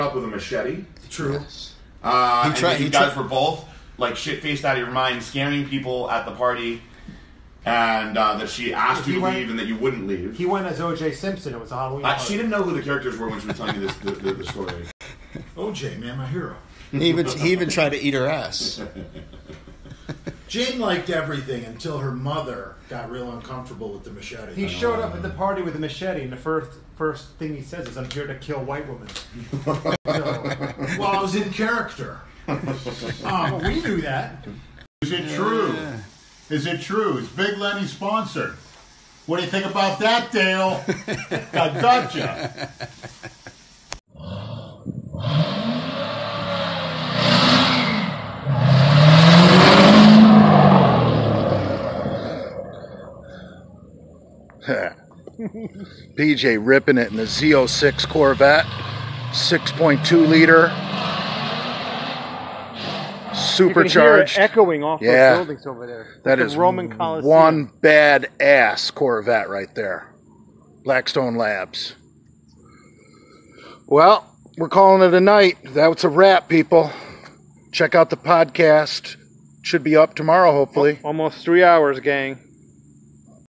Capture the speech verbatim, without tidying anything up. up with a machete. True. Yes. Uh, he tried, and you he guys tried. were both like shit faced out of your mind, scamming people at the party, and uh, that she asked you to went, leave and that you wouldn't leave. He went as O J. Simpson. It was a Halloween. Uh, she didn't know who the characters were when she was telling you this the, the, the story. O J, man, my hero. He even he even tried to eat her ass. Jane liked everything until her mother got real uncomfortable with the machete. He showed up at the party with a machete, and the first first thing he says is, "I'm here to kill white women." So, well, I was in character. Oh, we knew that. Is it true? Yeah. Is it true? Is Big Lenny sponsored? What do you think about that, Dale? I gotcha. P J ripping it in the Z oh six Corvette, six point two liter, supercharged. You can hear it echoing off yeah. those buildings over there. That the is Roman Coliseum. One badass Corvette right there. Blackstone Labs. Well, we're calling it a night. That's a wrap, people. Check out the podcast. Should be up tomorrow, hopefully. Almost three hours, gang.